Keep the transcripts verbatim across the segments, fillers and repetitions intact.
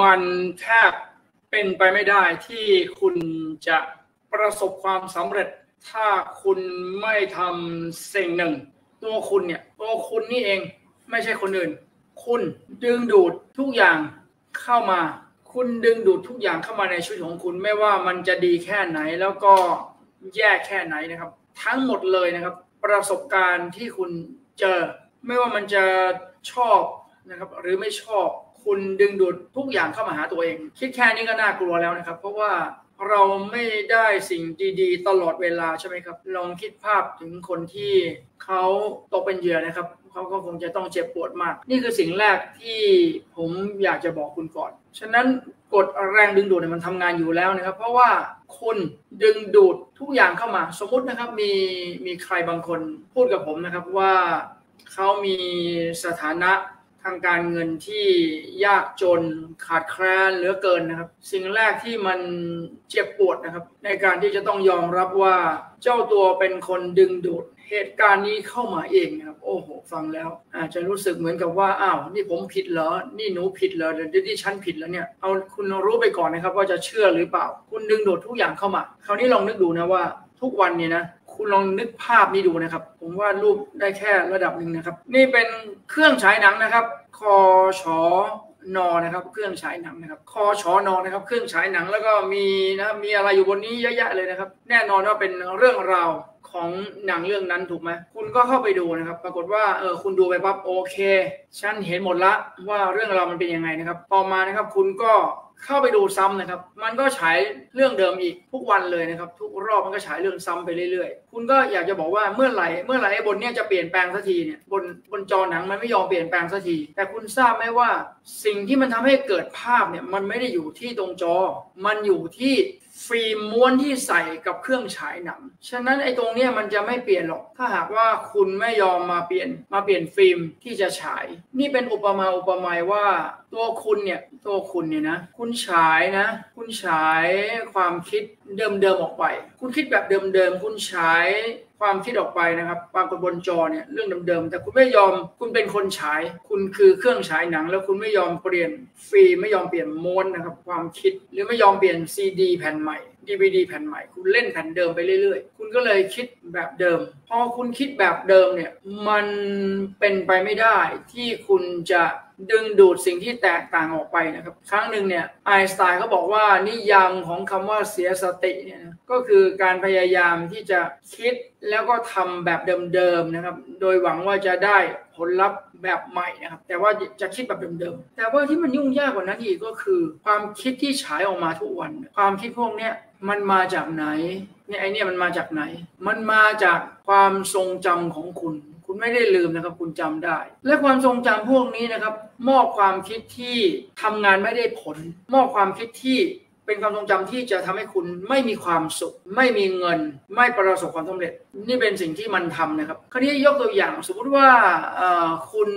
มันแทบเป็นไปไม่ได้ที่คุณจะประสบความสำเร็จถ้าคุณไม่ทำสิ่งหนึ่งตัวคุณเนี่ยตัวคุณนี่เองไม่ใช่คนอื่นคุณดึงดูดทุกอย่างเข้ามาคุณดึงดูดทุกอย่างเข้ามาในชีวิตของคุณไม่ว่ามันจะดีแค่ไหนแล้วก็แย่แค่ไหนนะครับทั้งหมดเลยนะครับประสบการณ์ที่คุณเจอไม่ว่ามันจะชอบนะครับหรือไม่ชอบคุณดึงดูดทุกอย่างเข้ามาหาตัวเองคิดแค่นี้ก็น่ากลัวแล้วนะครับเพราะว่าเราไม่ได้สิ่งดีๆตลอดเวลาใช่ไหมครับลองคิดภาพถึงคนที่เขาตกเป็นเหยื่อนะครับเขาก็คงจะต้องเจ็บปวดมากนี่คือสิ่งแรกที่ผมอยากจะบอกคุณก่อนฉะนั้นกฎแรงดึงดูดเนี่ยมันทำงานอยู่แล้วนะครับเพราะว่าคุณดึงดูดทุกอย่างเข้ามาสมมุตินะครับมีมีใครบางคนพูดกับผมนะครับว่าเขามีสถานะทางการเงินที่ยากจนขาดแคลนเหลือเกินนะครับสิ่งแรกที่มันเจ็บปวดนะครับในการที่จะต้องยอมรับว่าเจ้าตัวเป็นคนดึงดูดเหตุการณ์นี้เข้ามาเองนะครับโอ้โหฟังแล้วอาจจะรู้สึกเหมือนกับว่าอ้าวนี่ผมผิดเหรอนี่หนูผิดเหรอเดี๋ยวที่ฉันผิดแล้วเนี่ยเอาคุณรู้ไปก่อนนะครับว่าจะเชื่อหรือเปล่าคุณดึงดูดทุกอย่างเข้ามาคราวนี้ลองนึกดูนะว่าทุกวันเนี่ยนะคุณลองนึกภาพนี้ดูนะครับผมว่ารูปได้แค่ระดับหนึ่งนะครับนี่เป็นเครื่องฉายหนังนะครับคชนนะครับเครื่องฉายหนังนะครับคชนนะครับเครื่องฉายหนังแล้วก็มีนะมีอะไรอยู่บนนี้เยอะแยะเลยนะครับแน่นอนว่าเป็นเรื่องราวของหนังเรื่องนั้นถูกไหมคุณก็เข้าไปดูนะครับปรากฏว่าเออคุณดูไปปั๊บโอเคฉันเห็นหมดละว่าเรื่องราวมันเป็นยังไงนะครับต่อมานะครับคุณก็เข้าไปดูซ้ำนะครับมันก็ฉายเรื่องเดิมอีกทุกวันเลยนะครับทุกรอบมันก็ฉายเรื่องซ้ำไปเรื่อยๆคุณก็อยากจะบอกว่าเมื่อไหร่เมื่อไหร่ไอ้บนเนี้ยจะเปลี่ยนแปลงสักทีเนี่ยบนบนจอหนังมันไม่ยอมเปลี่ยนแปลงสักทีแต่คุณทราบไหมว่าสิ่งที่มันทำให้เกิดภาพเนี่ยมันไม่ได้อยู่ที่ตรงจอมันอยู่ที่ฟิล์มม้วนที่ใส่กับเครื่องฉายหนังฉะนั้นไอ้ตรงเนี้ยมันจะไม่เปลี่ยนหรอกถ้าหากว่าคุณไม่ยอมมาเปลี่ยนมาเปลี่ยนฟิล์มที่จะฉายนี่เป็นอุปมาอุปไมยว่าตัวคุณเนี่ยตัวคุณเนี่ยนะคุณฉายนะคุณฉายความคิดเดิมๆออกไปคุณคิดแบบเดิมๆคุณฉายความคิดออกไปนะครับปรากฏบนจอเนี่ยเรื่องเดิมๆแต่คุณไม่ยอมคุณเป็นคนฉายคุณคือเครื่องฉายหนังแล้วคุณไม่ยอมเปลี่ยนฟิล์มไม่ยอมเปลี่ยนม้วนนะครับความคิดหรือไม่ยอมเปลี่ยนซีดีแผ่นใหม่ดี วี ดี แผ่นใหม่คุณเล่นแผ่นเดิมไปเรื่อยๆคุณก็เลยคิดแบบเดิมพอคุณคิดแบบเดิมเนี่ยมันเป็นไปไม่ได้ที่คุณจะดึงดูดสิ่งที่แตกต่างออกไปนะครับครั้งหนึ่งเนี่ยไอน์สไตน์เขาบอกว่านิยามของคำว่าเสียสติเนี่ยนะก็คือการพยายามที่จะคิดแล้วก็ทำแบบเดิมๆนะครับโดยหวังว่าจะได้ผลลัพธ์แบบใหม่นะครับแต่ว่าจะคิดแบบเดิมๆแต่ว่าที่มันยุ่งยากกว่านั้นอีกก็คือความคิดที่ฉายออกมาทุกวันความคิดพวกเนี้ยมันมาจากไหนเนี่ยไอเนี่ยมันมาจากไหนมันมาจากความทรงจำของคุณคุณไม่ได้ลืมนะครับคุณจำได้และความทรงจำพวกนี้นะครับมอบความคิดที่ทำงานไม่ได้ผลมอบความคิดที่เป็นความทรงจำที่จะทำให้คุณไม่มีความสุขไม่มีเงินไม่ประสบความสำเร็จนี่เป็นสิ่งที่มันทำนะครับคราวนี้ยกตัวอย่างสมมติว่าคุณ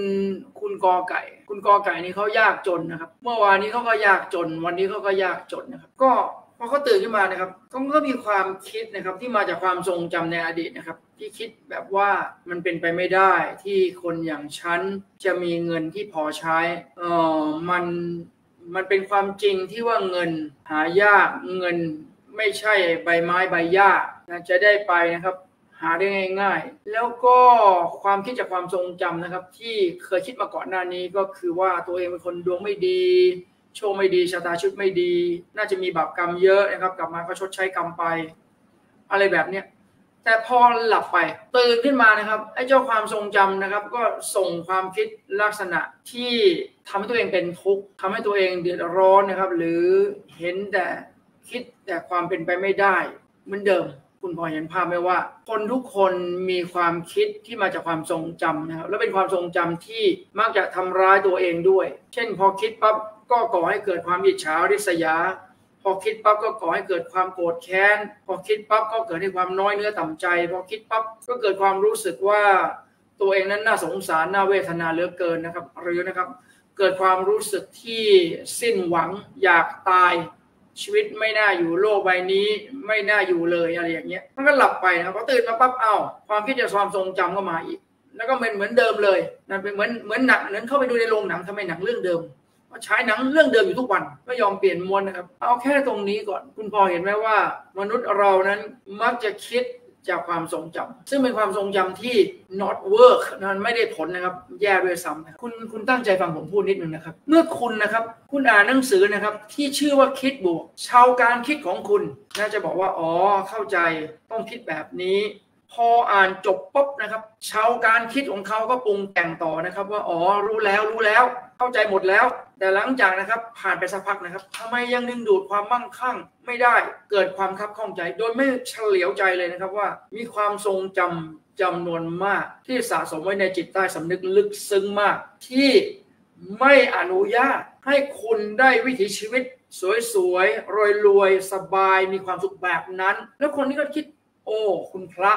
คุณกอไก่คุณกอไก่นี่เขายากจนนะครับเมื่อวานนี้เขาก็ยากจนวันนี้เขาก็ยากจนนะครับก็พอเขาตื่นขึ้นมานะครับเขาก็มีความคิดนะครับที่มาจากความทรงจำในอดีตนะครับที่คิดแบบว่ามันเป็นไปไม่ได้ที่คนอย่างฉันจะมีเงินที่พอใช้เออมันมันเป็นความจริงที่ว่าเงินหายากเงินไม่ใช่ใบไม้ใบหญ้านะจะได้ไปนะครับหาได้ง่ายๆแล้วก็ความคิดจากความทรงจำนะครับที่เคยคิดมาก่อนหน้านี้ก็คือว่าตัวเองเป็นคนดวงไม่ดีโชคไม่ดีชะตาชุดไม่ดีน่าจะมีบาปกรรมเยอะนะครับกลับมาก็ชดใช้กรรมไปอะไรแบบเนี้ยแต่พอหลับไปตื่นขึ้นมานะครับไอ้เจ้าความทรงจำนะครับก็ส่งความคิดลักษณะที่ทำให้ตัวเองเป็นทุกข์ทำให้ตัวเองเดือดร้อนนะครับหรือเห็นแต่คิดแต่ความเป็นไปไม่ได้เหมือนเดิมคุณพอเห็นภาพไหมว่าคนทุกคนมีความคิดที่มาจากความทรงจำนะครับและเป็นความทรงจำที่มักจะทำร้ายตัวเองด้วยเช่นพอคิดปั๊บก็ก่อให้เกิดความอิจฉาริษยาพอคิดปั๊บก็ก่อให้เกิดความโกรธแค้นพอคิดปั๊บก็เกิดความน้อยเนื้อต่ำใจพอคิดปั๊บก็เกิดความรู้สึกว่าตัวเองนั้นน่าสงสารน่าเวทนาเหลือเกินนะครับหรือนะครับเกิดความรู้สึกที่สิ้นหวังอยากตายชีวิตไม่น่าอยู่โลกใบนี้ไม่น่าอยู่เลยอะไรอย่างเงี้ยมันก็หลับไปนะครับพอตื่นมาปั๊บเอ้าความคิดจากความทรงจำก็มาอีกแล้วก็เป็นเหมือนเดิมเลยนะเป็นเหมือนเหมือนหนังนั้นเข้าไปดูในโรงหนังทำไมหนังเรื่องเดิม ก็ใช้หนังเรื่องเดิมอยู่ทุกวันไม่ยอมเปลี่ยนมวลนะครับเอาแค่ตรงนี้ก่อนคุณพอเห็นไหมว่ามนุษย์เรานั้นมักจะคิดจากความทรงจำซึ่งเป็นความทรงจำที่ not work นั้นไม่ได้ผลนะครับแย่ด้วยซ้ำคุณคุณตั้งใจฟังผมพูดนิดนึงนะครับเมื่อคุณนะครับคุณอ่านหนังสือนะครับที่ชื่อว่าคิดบวกชาวการคิดของคุณน่าจะบอกว่าอ๋อเข้าใจต้องคิดแบบนี้พออ่านจบปุ๊บนะครับชาวการคิดของเขาก็ปรุงแต่งต่อนะครับว่าอ๋อรู้แล้วรู้แล้วเข้าใจหมดแล้วแต่หลังจากนะครับผ่านไปสักพักนะครับทำไมยังดึงดูดความมั่งคั่งไม่ได้เกิดความคับข้องใจโดยไม่เฉลียวใจเลยนะครับว่ามีความทรงจำจำนวนมากที่สะสมไว้ในจิตใต้สำนึกลึกซึ้งมากที่ไม่อนุญาตให้คุณได้วิถีชีวิตสวยๆรวยๆสบายมีความสุขแบบนั้นแล้วคนนี้ก็คิดโอ้คุณพระ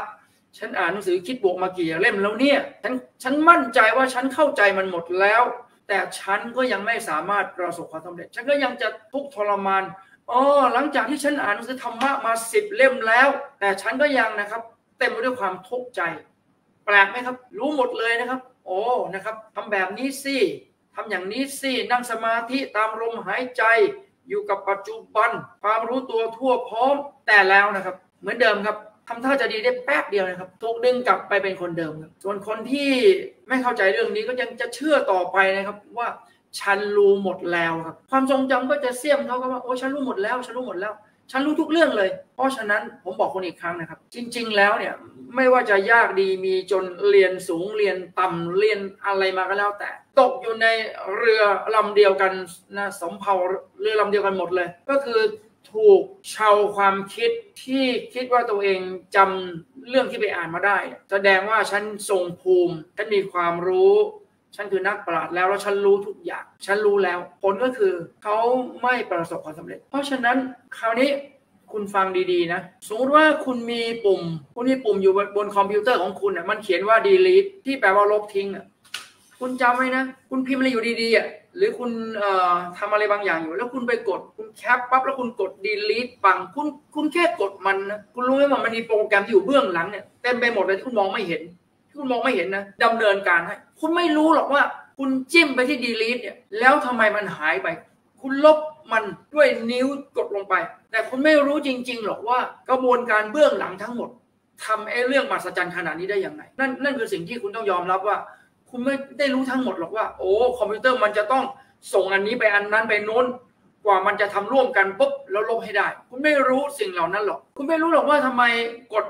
ฉันอ่านหนังสือคิดบวกมากี่เล่มแล้วเนี่ยฉันฉันมั่นใจว่าฉันเข้าใจมันหมดแล้วแต่ฉันก็ยังไม่สามารถประสบความสำเร็จฉันก็ยังจะทุกข์ทรมานอ๋อหลังจากที่ฉันอ่านหนังสือธรรมะมาสิบเล่มแล้วแต่ฉันก็ยังนะครับเต็มไปด้วยความทุกข์ใจแปลกไหมครับรู้หมดเลยนะครับโอ้นะครับทำแบบนี้สิทำอย่างนี้สินั่งสมาธิตามลมหายใจอยู่กับปัจจุบันความรู้ตัวทั่วพร้อมแต่แล้วนะครับเหมือนเดิมครับทำท่าจะดีได้แป๊บเดียวนะครับถูกดึงกลับไปเป็นคนเดิมครับส่วนคนที่ไม่เข้าใจเรื่องนี้ก็ยังจะเชื่อต่อไปนะครับว่าฉันรู้หมดแล้วครับความทรงจำก็จะเสี้ยมเขาก็ว่าโอ้ฉันรู้หมดแล้วฉันรู้หมดแล้วฉันรู้ทุกเรื่องเลยเพราะฉะนั้นผมบอกคนอีกครั้งนะครับจริงๆแล้วเนี่ยไม่ว่าจะยากดีมีจนเรียนสูงเรียนต่ำเรียนอะไรมาก็แล้วแต่ตกอยู่ในเรือลำเดียวกันนะสำเภาเรือลำเดียวกันหมดเลยก็คือถูกชาวความคิดที่คิดว่าตัวเองจำเรื่องที่ไปอ่านมาได้แสดงว่าฉันทรงภูมิฉันมีความรู้ฉันคือนักปราชญ์แล้วแล้วฉันรู้ทุกอย่างฉันรู้แล้วผลก็คือเขาไม่ประสบความสำเร็จเพราะฉะนั้นคราวนี้คุณฟังดีๆนะสมมติว่าคุณมีปุ่มคุณมีปุ่มอยู่บนคอมพิวเตอร์ของคุณเนี่ยมันเขียนว่า delete ที่แปลว่าลบทิ้งคุณจำไว้นะคุณพิมพ์อะไรอยู่ดีๆอ่ะหรือคุณทำอะไรบางอย่างอยู่แล้วคุณไปกดคุณแคปปั๊บแล้วคุณกด delete ปังคุณคุณแค่กดมันนะคุณรู้ไหมว่ามันมีโปรแกรมที่อยู่เบื้องหลังเนี่ยเต็มไปหมดเลยที่คุณมองไม่เห็นที่คุณมองไม่เห็นนะดำเนินการให้คุณไม่รู้หรอกว่าคุณจิ้มไปที่ delete เนี่ยแล้วทำไมมันหายไปคุณลบมันด้วยนิ้วกดลงไปแต่คุณไม่รู้จริงๆหรอกว่ากระบวนการเบื้องหลังทั้งหมดทำไอ้เรื่องมหัศจรรย์ขนาดนี้ได้ยังไงนั่นนั่นคือสิ่งที่คุณต้องยอมรับว่าคุณไม่ได้รู้ทั้งหมดหรอกว่าโอ้คอมพิวเตอร์มันจะต้องส่งอันนี้ไปอันนั้นไปโน้นกว่ามันจะทำร่วมกันปุ๊บแล้วลบให้ได้คุณไม่รู้สิ่งเหล่านั้นหรอกคุณไม่รู้หรอกว่าทำไมกด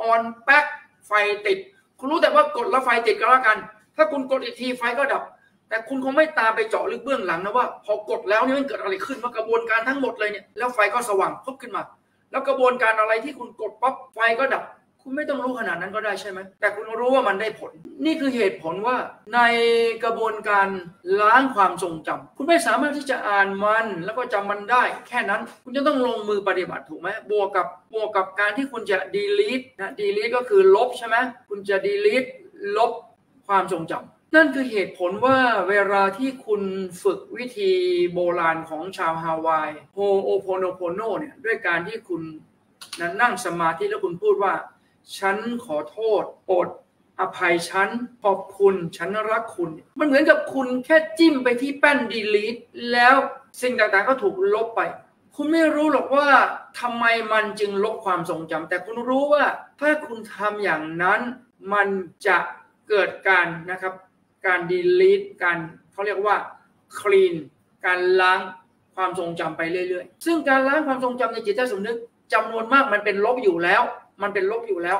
ออนแป๊กไฟติดคุณรู้แต่ว่ากดแล้วไฟติดก็แล้วกันถ้าคุณกดอีกทีไฟก็ดับแต่คุณคงไม่ตามไปเจาะลึกเบื้องหลังนะว่าพอกดแล้วนี่มันเกิดอะไรขึ้นว่ากระบวนการทั้งหมดเลยเนี่ยแล้วไฟก็สว่างปุ๊บขึ้นมาแล้วกระบวนการอะไรที่คุณกดปั๊บไฟก็ดับไม่ต้องรู้ขนาดนั้นก็ได้ใช่ไหมแต่คุณรู้ว่ามันได้ผลนี่คือเหตุผลว่าในกระบวนการล้างความทรงจำคุณไม่สามารถที่จะอ่านมันแล้วก็จำมันได้แค่นั้นคุณจะต้องลงมือปฏิบัติถูกไหมบวกกับบวกกับการที่คุณจะ delete นะ delete ก็คือลบใช่ไหมคุณจะ delete ลบความทรงจำนั่นคือเหตุผลว่าเวลาที่คุณฝึกวิธีโบราณของชาวฮาวายโฮโอโพโนโพโนเนี่ยด้วยการที่คุณนั่งสมาธิแล้วคุณพูดว่าฉันขอโทษโปรดอภัยฉันขอบคุณฉันรักคุณมันเหมือนกับคุณแค่จิ้มไปที่แป้น delete แล้วสิ่งต่างๆก็ถูกลบไปคุณไม่รู้หรอกว่าทำไมมันจึงลบความทรงจำแต่คุณรู้ว่าถ้าคุณทำอย่างนั้นมันจะเกิดการนะครับการ delete การเขาเรียกว่า clean การล้างความทรงจำไปเรื่อยๆซึ่งการล้างความทรงจำในจิตใต้สำนึกจำนวนมากมันเป็นลบอยู่แล้วมันเป็นลบอยู่แล้ว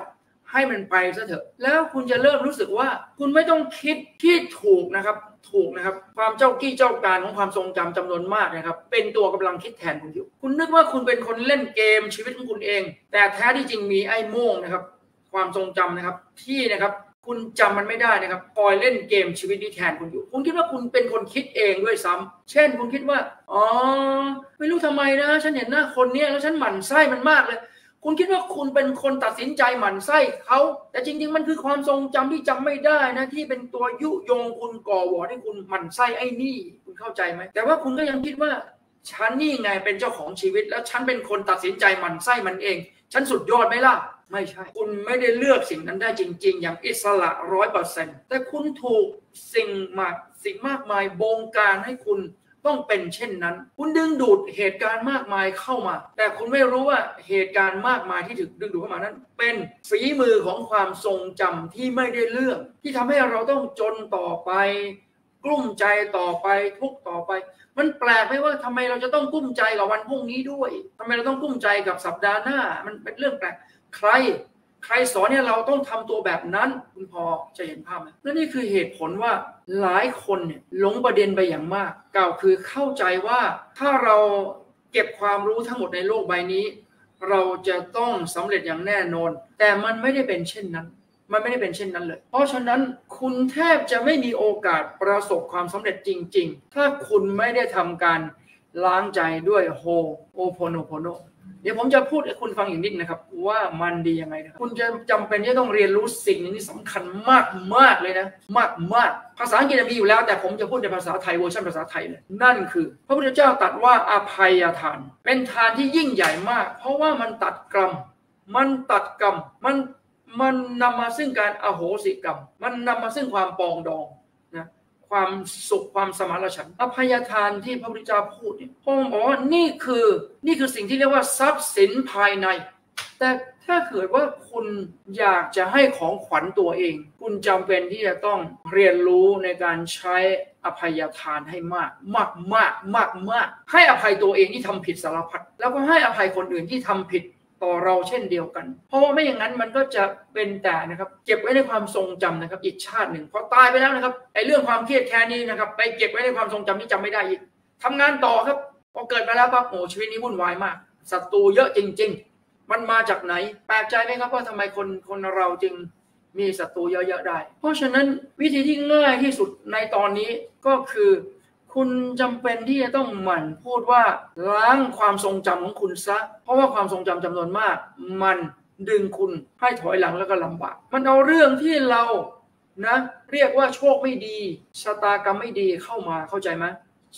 ให้มันไปซะเถอะแล้วคุณจะเริ่มรู้สึกว่าคุณไม่ต้องคิดที่ถูกนะครับถูกนะครับความเจ้ากี้เจ้าการของความทรงจำจำนวนมากนะครับเป็นตัวกำลังคิดแทนคุณอยู่คุณนึกว่าคุณเป็นคนเล่นเกมชีวิตของคุณเองแต่แท้ที่จริงมีไอ้โม่งนะครับความทรงจำนะครับที่นะครับคุณจำมันไม่ได้นะครับคอยเล่นเกมชีวิตนี้แทนคุณอยู่คุณคิดว่าคุณเป็นคนคิดเองด้วยซ้ำเช่นคุณคิดว่าอ๋อไม่รู้ทำไมนะฉันเห็นหน้าคนเนี้ยแล้วฉันหมั่นไส้มันมากเลยคุณคิดว่าคุณเป็นคนตัดสินใจหมั่นไส้เขาแต่จริงๆมันคือความทรงจำที่จำไม่ได้นะที่เป็นตัวยุยงคุณก่อวอให้คุณหมั่นไส้ไอ้นี่คุณเข้าใจไหมแต่ว่าคุณก็ยังคิดว่าฉันนี่ไงเป็นเจ้าของชีวิตแล้วฉันเป็นคนตัดสินใจหมั่นไส้มันเองฉันสุดยอดไหมล่ะไม่ใช่คุณไม่ได้เลือกสิ่งนั้นได้จริงๆอย่างอิสระร้อยเปอร์เซ็นต์แต่คุณถูกสิ่งมากสิ่งมากมายบงการให้คุณ ต้องเป็นเช่นนั้นคุณดึงดูดเหตุการณ์มากมายเข้ามาแต่คุณไม่รู้ว่าเหตุการณ์มากมายที่ถูกดึงดูดเข้ามานั้นเป็นฝีมือของความทรงจำที่ไม่ได้เลือกที่ทำให้เราต้องจนต่อไปกลุ้มใจต่อไปทุกต่อไปมันแปลกไหมว่าทำไมเราจะต้องกลุ้มใจกับวันพรุ่งนี้ด้วยทำไมเราต้องกลุ้มใจกับสัปดาห์หน้ามันเป็นเรื่องแปลกใครใครสอนเนี่ยเราต้องทำตัวแบบนั้นคุณพอจะเห็นภาพไหมและนี่คือเหตุผลว่าหลายคนเนี่ยหลงประเด็นไปอย่างมากกล่าวคือเข้าใจว่าถ้าเราเก็บความรู้ทั้งหมดในโลกใบนี้เราจะต้องสำเร็จอย่างแน่นอนแต่มันไม่ได้เป็นเช่นนั้นมันไม่ได้เป็นเช่นนั้นเลยเพราะฉะนั้นคุณแทบจะไม่มีโอกาสประสบความสำเร็จจริงๆถ้าคุณไม่ได้ทำการล้างใจด้วยโฮโอโพโนโพโนเดี๋ยวผมจะพูดให้คุณฟังอีกนิดนะครับว่ามันดียังไงนะครับคุณจะจำเป็นที่ต้องเรียนรู้สิ่งนี้สำคัญมากมากเลยนะมากมากภาษาอังกฤษมีอยู่แล้วแต่ผมจะพูดในภาษาไทยเวอร์ชันภาษาไทยเลยนั่นคือพระพุทธเจ้าตรัสว่าอภัยทานเป็นทานที่ยิ่งใหญ่มากเพราะว่ามันตัดกรรมมันตัดกรรมมันมันนำมาซึ่งการอโหสิกรรมมันนำมาซึ่งความปองดองนะความสุขความสมานฉันท์อภัยทานที่พระพุทธเจ้าพูดเนี่ยพระองค์บอกว่านี่คือนี่คือสิ่งที่เรียกว่าทรัพย์สินภายในแต่ถ้าเกิดว่าคุณอยากจะให้ของขวัญตัวเองคุณจำเป็นที่จะต้องเรียนรู้ในการใช้อภัยทานให้มากมากมากมากมากให้อภัยตัวเองที่ทำผิดสารพัดแล้วก็ให้อภัยคนอื่นที่ทำผิดต่อเราเช่นเดียวกันเพราะว่าไม่อย่างนั้นมันก็จะเป็นแต่นะครับเก็บไว้ในความทรงจำนะครับอีกชาติหนึ่งพอตายไปแล้วนะครับไอ้เรื่องความเครียดแค้นนี้นะครับไปเก็บไว้ในความทรงจำที่จำไม่ได้อีกทำงานต่อครับพอเกิดมาแล้วปั๊บโอ้ชีวิตนี้วุ่นวายมากศัตรูเยอะจริงๆมันมาจากไหนแปลกใจไหมครับว่าทำไมคนคนเราจึงมีศัตรูเยอะๆได้เพราะฉะนั้นวิธีที่ง่ายที่สุดในตอนนี้ก็คือคุณจำเป็นที่จะต้องหมั่นพูดว่าล้างความทรงจำของคุณซะเพราะว่าความทรงจำจำนวนมากมันดึงคุณให้ถอยหลังแล้วก็ลำบากมันเอาเรื่องที่เรานะเรียกว่าโชคไม่ดีชะตากรรมไม่ดีเข้ามาเข้าใจไหม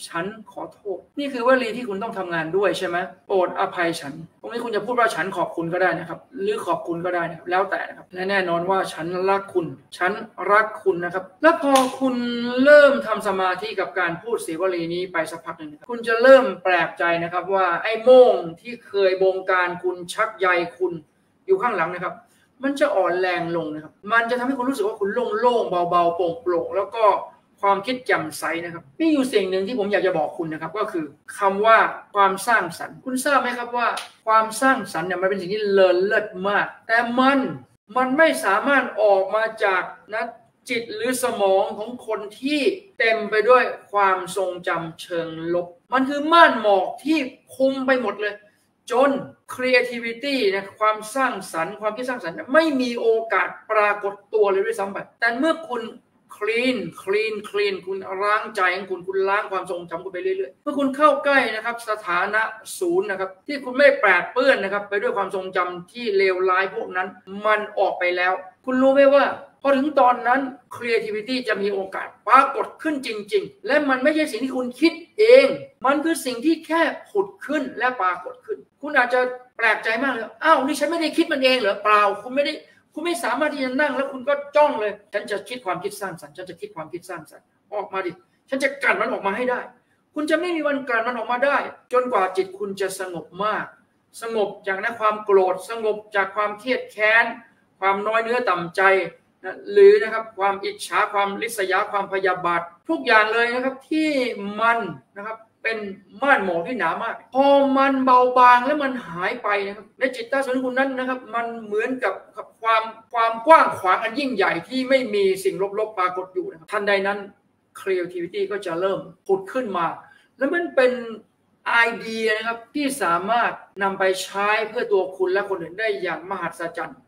ฉันขอโทษนี่คือวลีที่คุณต้องทำงานด้วยใช่ไหมโปรดอภัยฉันตรงนี้คุณจะพูดว่าฉันขอบคุณก็ได้นะครับหรือขอบคุณก็ได้นะครับแล้วแต่นะครับและแน่นอนว่าฉันรักคุณฉันรักคุณนะครับและพอคุณเริ่มทำสมาธิกับการพูดสีวลีนี้ไปสักพักหนึ่งนะครับคุณจะเริ่มแปลกใจนะครับว่าไอ้โม่งที่เคยบงการคุณชักใยคุณอยู่ข้างหลังนะครับมันจะอ่อนแรงลงนะครับมันจะทำให้คุณรู้สึกว่าคุณโล่งๆเบาๆโปร่งๆแล้วก็ความคิดแจ่มใสนะครับมีอยู่สิ่งหนึ่งที่ผมอยากจะบอกคุณนะครับก็คือคำว่าความสร้างสรรค์คุณทราบไหมครับว่าความสร้างสรรค์เนี่ยมันเป็นสิ่งที่เลิศเลิศมากแต่มันมันไม่สามารถออกมาจากนะจิตหรือสมองของคนที่เต็มไปด้วยความทรงจำเชิงลบมันคือม่านหมอกที่คุมไปหมดเลยจน creativity นะความสร้างสรรค์ความคิดสร้างสรรค์ไม่มีโอกาสปรากฏตัวเลยด้วยซ้ำไปแต่เมื่อคุณclean clean clean คุณล้างใจของคุณคุณล้างความทรงจำคุณไปเรื่อยๆเมื่อคุณเข้าใกล้นะครับสถานะศูนย์นะครับที่คุณไม่แปดเปื้อนนะครับไปด้วยความทรงจำที่เลวร้ายพวกนั้นมันออกไปแล้วคุณรู้ไหมว่าพอถึงตอนนั้น creativity จะมีโอกาสปรากฏขึ้นจริงๆและมันไม่ใช่สิ่งที่คุณคิดเองมันคือสิ่งที่แค่ผุดขึ้นและปรากฏขึ้นคุณอาจจะแปลกใจมากเลยอ้าวนี่ฉันไม่ได้คิดมันเองเหรอเปล่าคุณไม่ได้คุณไม่สามารถที่จะนั่งแล้วคุณก็จ้องเลยฉันจะคิดความคิดสร้างสรรค์ฉันจะคิดความคิดสร้างสรรค์ออกมาดิฉันจะกลั่นมันออกมาให้ได้คุณจะไม่มีวันกลั่นมันออกมาได้จนกว่าจิตคุณจะสงบมากสงบจากนะความโกรธสงบจากความเครียดแค้นความน้อยเนื้อต่ำใจนะหรือนะครับความอิจฉาความริษยาความพยาบาททุกอย่างเลยนะครับที่มันนะครับเป็นม่านหมอกที่หนามากพอมันเบาบางแล้วมันหายไปนะครับในจิตใต้สำนึกคุณนั้นนะครับมันเหมือนกับความความกว้างขวางอันยิ่งใหญ่ที่ไม่มีสิ่งลบๆปรากฏอยู่นะครับทันใดนั้น creativity ก็จะเริ่มผุดขึ้นมาแล้วมันเป็นไอเดียนะครับที่สามารถนำไปใช้เพื่อตัวคุณและคนอื่นได้อย่างมหัศจรรย์